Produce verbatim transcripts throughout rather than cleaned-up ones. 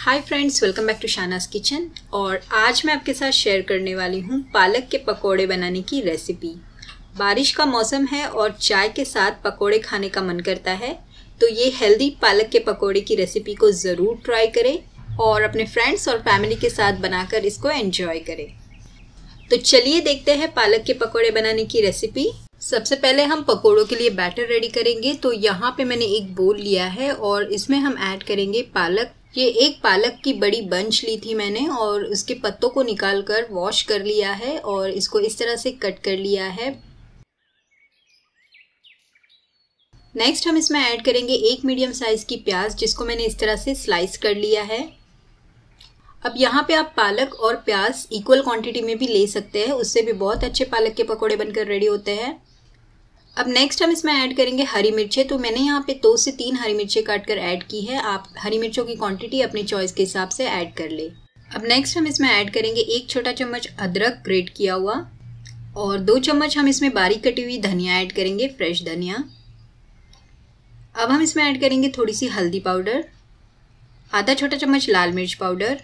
Hi friends, welcome back to Shanas kitchen. और आज मैं आपके साथ शेयर करने वाली हूँ पालक के पकोड़े बनाने की रेसिपी। बारिश का मौसम है और चाय के साथ पकोड़े खाने का मन करता है, तो ये हेल्दी पालक के पकोड़े की रेसिपी को ज़रूर ट्राई करें और अपने फ्रेंड्स और फैमिली के साथ बनाकर इसको एंजॉय करें। तो चलिए देखते हैं पालक के पकोड़े बनाने की रेसिपी। सबसे पहले हम पकोड़ों के लिए बैटर रेडी करेंगे। तो यहाँ पे मैंने एक बोल लिया है और इसमें हम ऐड करेंगे पालक। ये एक पालक की बड़ी बंच ली थी मैंने और उसके पत्तों को निकाल कर वॉश कर लिया है और इसको इस तरह से कट कर लिया है। नेक्स्ट हम इसमें ऐड करेंगे एक मीडियम साइज़ की प्याज, जिसको मैंने इस तरह से स्लाइस कर लिया है। अब यहाँ पे आप पालक और प्याज इक्वल क्वांटिटी में भी ले सकते हैं, उससे भी बहुत अच्छे पालक के पकौड़े बनकर रेडी होते हैं। अब नेक्स्ट हम इसमें ऐड करेंगे हरी मिर्चें। तो मैंने यहाँ पे दो से तीन हरी मिर्चें काट कर ऐड की है। आप हरी मिर्चों की क्वांटिटी अपने चॉइस के हिसाब से ऐड कर ले। अब नेक्स्ट हम इसमें ऐड करेंगे एक छोटा चम्मच अदरक ग्रेट किया हुआ और दो चम्मच हम इसमें बारीक कटी हुई धनिया ऐड करेंगे, फ्रेश धनिया। अब हम इसमें ऐड करेंगे थोड़ी सी हल्दी पाउडर, आधा छोटा चम्मच लाल मिर्च पाउडर,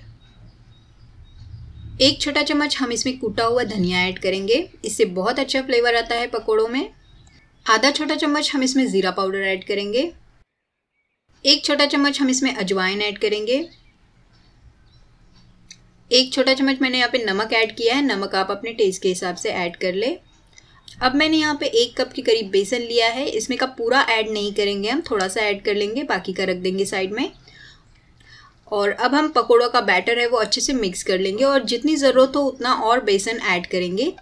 एक छोटा चम्मच हम इसमें कूटा हुआ धनिया ऐड करेंगे, इससे बहुत अच्छा फ्लेवर आता है पकौड़ों में। आधा छोटा चम्मच हम इसमें ज़ीरा पाउडर ऐड करेंगे, एक छोटा चम्मच हम इसमें अजवाइन ऐड करेंगे, एक छोटा चम्मच मैंने यहाँ पे नमक ऐड किया है। नमक आप अपने टेस्ट के हिसाब से ऐड कर ले। अब मैंने यहाँ पे एक कप के करीब बेसन लिया है, इसमें का पूरा ऐड नहीं करेंगे, हम थोड़ा सा ऐड कर लेंगे, बाकी का रख देंगे साइड में। और अब हम पकौड़ों का बैटर है वो अच्छे से मिक्स कर लेंगे और जितनी ज़रूरत हो उतना और बेसन ऐड करेंगे।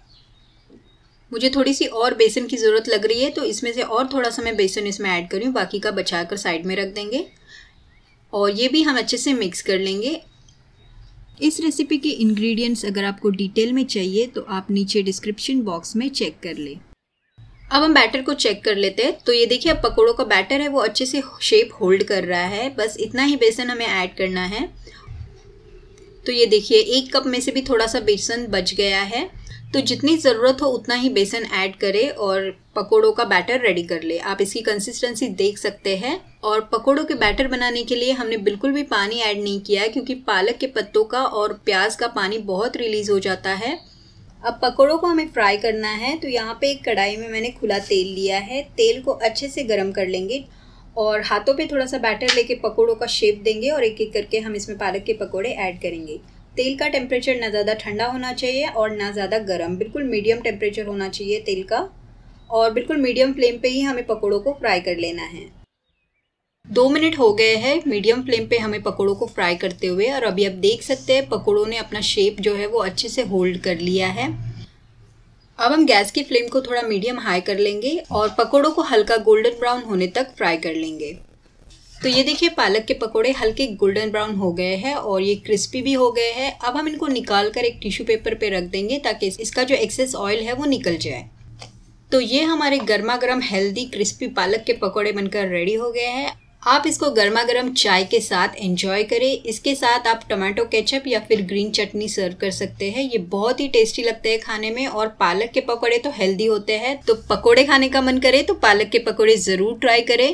मुझे थोड़ी सी और बेसन की ज़रूरत लग रही है, तो इसमें से और थोड़ा सा मैं बेसन इसमें ऐड करूँ, बाकी का बचा कर साइड में रख देंगे। और ये भी हम अच्छे से मिक्स कर लेंगे। इस रेसिपी के इंग्रेडिएंट्स अगर आपको डिटेल में चाहिए तो आप नीचे डिस्क्रिप्शन बॉक्स में चेक कर लें। अब हम बैटर को चेक कर लेते हैं। तो ये देखिए, अब पकौड़ों का बैटर है वो अच्छे से शेप होल्ड कर रहा है, बस इतना ही बेसन हमें ऐड करना है। तो ये देखिए, एक कप में से भी थोड़ा सा बेसन बच गया है, तो जितनी ज़रूरत हो उतना ही बेसन ऐड करें और पकोड़ों का बैटर रेडी कर ले। आप इसकी कंसिस्टेंसी देख सकते हैं। और पकोड़ों के बैटर बनाने के लिए हमने बिल्कुल भी पानी ऐड नहीं किया है, क्योंकि पालक के पत्तों का और प्याज का पानी बहुत रिलीज़ हो जाता है। अब पकोड़ों को हमें फ्राई करना है, तो यहाँ पे एक कढ़ाई में मैंने खुला तेल लिया है। तेल को अच्छे से गर्म कर लेंगे और हाथों पे थोड़ा सा बैटर लेके पकोड़ों का शेप देंगे और एक एक करके हम इसमें पालक के पकोड़े ऐड करेंगे। तेल का टेम्परेचर ना ज़्यादा ठंडा होना चाहिए और ना ज़्यादा गर्म, बिल्कुल मीडियम टेम्परेचर होना चाहिए तेल का। और बिल्कुल मीडियम फ्लेम पे ही हमें पकोड़ों को फ्राई कर लेना है। दो मिनट हो गए हैं मीडियम फ्लेम पे हमें पकोड़ों को फ्राई करते हुए, और अभी आप देख सकते हैं पकोड़ों ने अपना शेप जो है वो अच्छे से होल्ड कर लिया है। अब हम गैस की फ्लेम को थोड़ा मीडियम हाई कर लेंगे और पकोड़ों को हल्का गोल्डन ब्राउन होने तक फ्राई कर लेंगे। तो ये देखिए, पालक के पकोड़े हल्के गोल्डन ब्राउन हो गए हैं और ये क्रिस्पी भी हो गए हैं। अब हम इनको निकाल कर एक टिश्यू पेपर पे रख देंगे ताकि इसका जो एक्सेस ऑयल है वो निकल जाए। तो ये हमारे गर्मा गर्म हेल्दी क्रिस्पी पालक के पकोड़े बनकर रेडी हो गए हैं। आप इसको गर्मा गर्म चाय के साथ एंजॉय करें। इसके साथ आप टमाटो केचप या फिर ग्रीन चटनी सर्व कर सकते हैं। ये बहुत ही टेस्टी लगते हैं खाने में और पालक के पकोड़े तो हेल्दी होते हैं। तो पकोड़े खाने का मन करे तो पालक के पकोड़े ज़रूर ट्राई करें।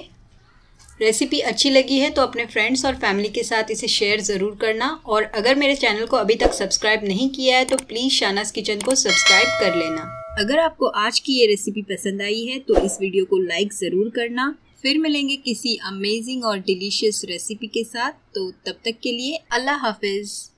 रेसिपी अच्छी लगी है तो अपने फ्रेंड्स और फैमिली के साथ इसे शेयर ज़रूर करना। और अगर मेरे चैनल को अभी तक सब्सक्राइब नहीं किया है तो प्लीज़ शानास किचन को सब्सक्राइब कर लेना। अगर आपको आज की ये रेसिपी पसंद आई है तो इस वीडियो को लाइक ज़रूर करना। फिर मिलेंगे किसी अमेजिंग और डिलीशियस रेसिपी के साथ। तो तब तक के लिए अल्लाह हाफिज़।